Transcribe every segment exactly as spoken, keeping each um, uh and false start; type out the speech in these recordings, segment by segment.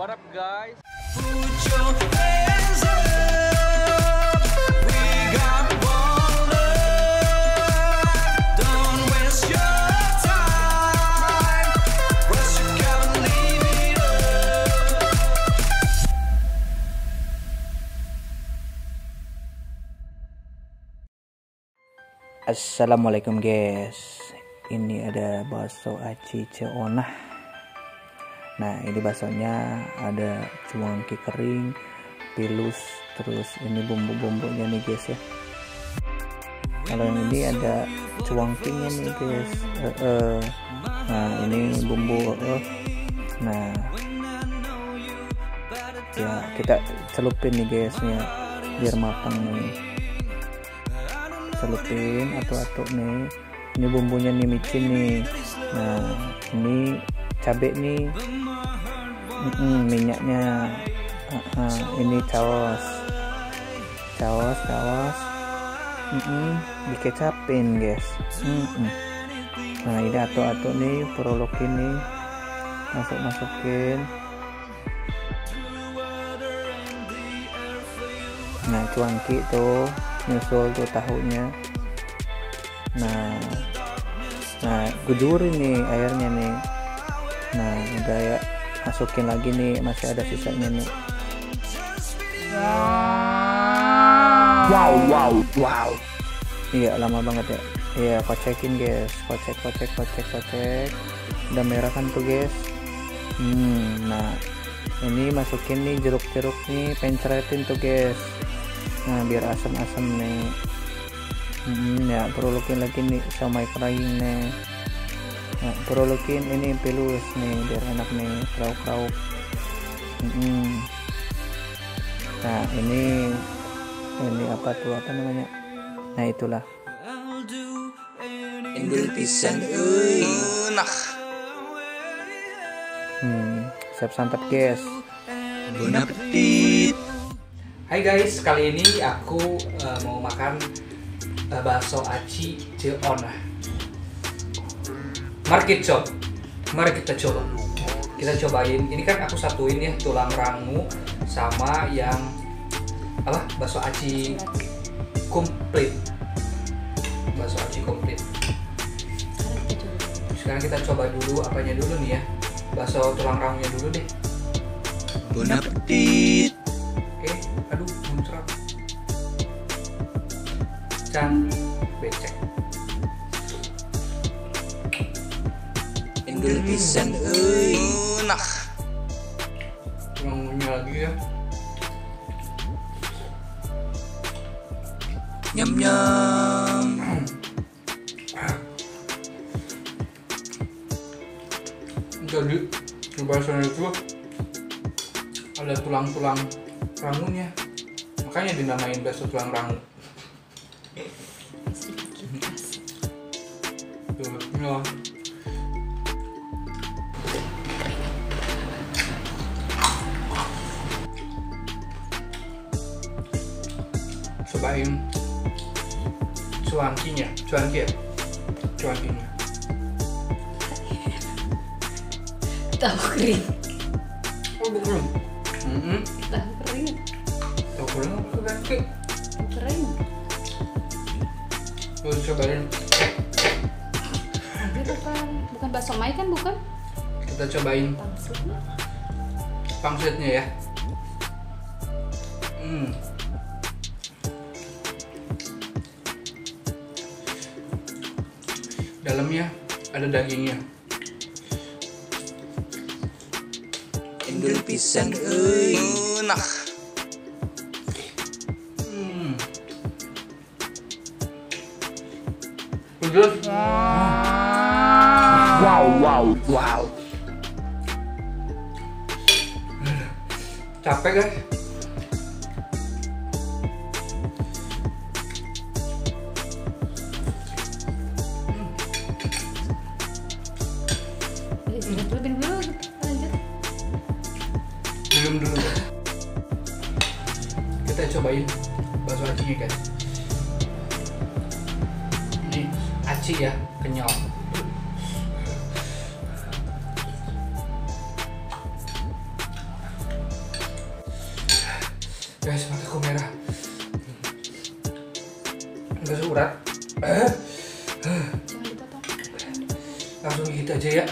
What up guys? Assalamualaikum guys. Ini ada baso aci ceu onah. Nah ini basonya ada cuanki kering, pilus, terus ini bumbu-bumbunya nih guys ya. Kalau yang ini ada cuankinya nih guys. Uh, uh. Nah ini bumbu. Uh. Nah ya kita celupin nih guys ya biar matang nih. Celupin atu-atu nih, ini bumbunya nih micin nih. Nah ini cabai nih, mm -mm, minyaknya, uh -uh. ini caos caos caos mm -mm, dikecapin guys. mm -mm. Nah ini atu-atu nih, perolokin nih, masuk-masukin. Nah cuanki tuh nyusul tuh tahunya. Nah nah gujurin nih airnya nih. Nah udah ya, masukin lagi nih, masih ada sisanya nih. Wow wow wow, iya lama banget ya. Iya kocekin guys, kocek kocek kocek kocek, udah merah kan tuh guys. hmm, nah ini masukin nih jeruk-jeruk nih, penceretin tuh guys. Nah biar asam-asam nih. hmm, ya perulukin lagi nih sama kering nih. Nah, perulukin ini pilus nih biar enak nih, krauk-krauk. hmm. Nah ini ini apa tuh, apa namanya, nah itulah endul pisang unah. hmm, siap santap guys. Bon appetit. Hai guys, kali ini aku uh, mau makan uh, baso aci ceu onah. Mari kita, mari kita coba. Kita cobain. Ini kan aku satuin ya tulang rangu sama yang apa? Baso aci komplit. Baso aci komplit. Sekarang kita coba dulu apanya dulu nih ya. Baso tulang rangunya dulu deh. Bon appetit. Oke, aduh muncrat can becek endul pisan euy. Nah kurang lagi ya, nyam nyam. Jadi di basonya itu ada tulang-tulang rangunya, makanya dinamain baso tulang rangu. Tuh, cobain cuankinya, cuankie, cuankinya. Tahu kering. Oh bukan. Mm-hmm. Tahu kering. Tahu kering apa lagi? Kering. Lu cobain. Itu kan bukan bakso mai kan, bukan? Kita cobain pangsitnya. Pangsitnya ya. Hmm. Dalamnya ada dagingnya. Endul pisan euy. Nah. Hmm. Pedas. Wow wow wow. Capek guys. Dulu kita cobain baso acinya guys. Ini aci ya, kenyal. guys, pakai kue merah. Enggak surat. Eh. Langsung gigit aja ya.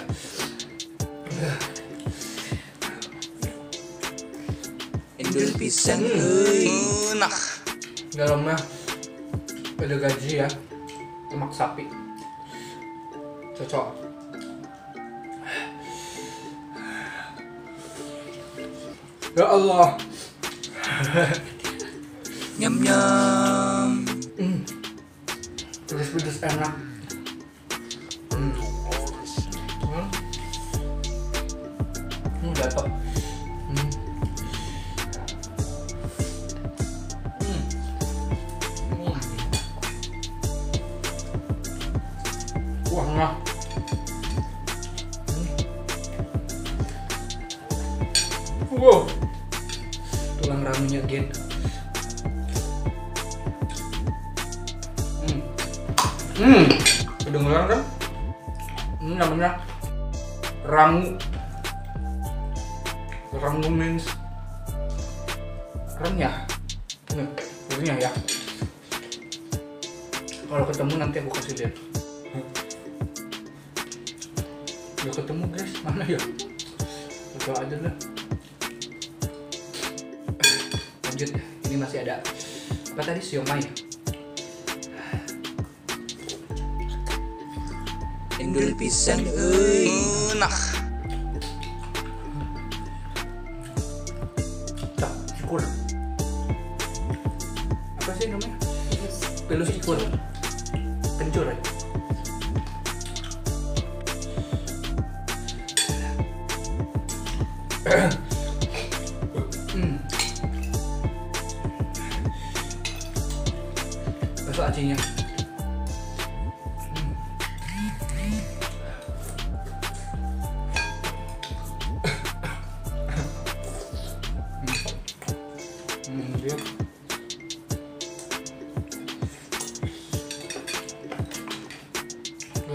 Endul pisang enak. Dalamnya ada gaji ya, lemak sapi. Cocok. Ya Allah. Nyam nyam. Mm. Terus pedas enak. Hmm. Hmm. Hmm, jatuh. Hmm. Hmm. Hmm. Wah, nah. Hmm. Wow. Tulang rangunya gen. Hmm. Hmm. Kedengeran kan? Ini namanya rangu. Rangu means renyah. Nih, renyah ya. Kalau ketemu nanti aku kasih lihat. Udah ketemu guys, mana ya? Coba aja lah. Lanjut, ini masih ada apa tadi, siomay ya? Endul pisang enak. Tak, cikul. Apa sih namanya? Pelus cikul. Kencur ya? Hmm. Baso acinya.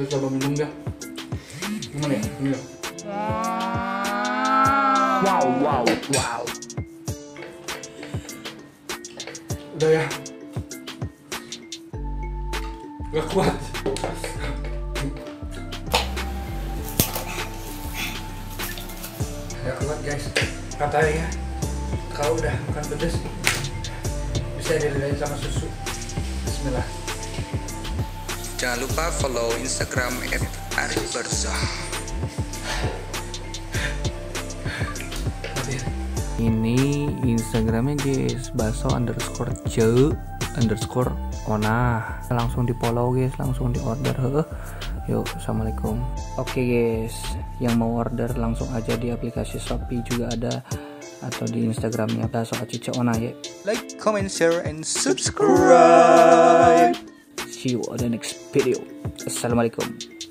Kita coba minum deh. Gimana ya? Gimana? Wow, wow, wow. Udah ya. Gak kuat. Gak kuat guys. Katanya kalau udah makan pedas bisa diredain sama susu. Bismillah. Jangan lupa follow Instagram Arip Barzah. Ini Instagramnya guys, baso underscore ceu underscore onah. Langsung di follow guys, langsung di order. Heuh. Yuk, assalamualaikum. Oke guys, yang mau order langsung aja di aplikasi Shopee juga ada, atau di Instagramnya Baso Aci Ceu Onah ya. Like, comment, share, and subscribe. See you on the next video. Assalamualaikum.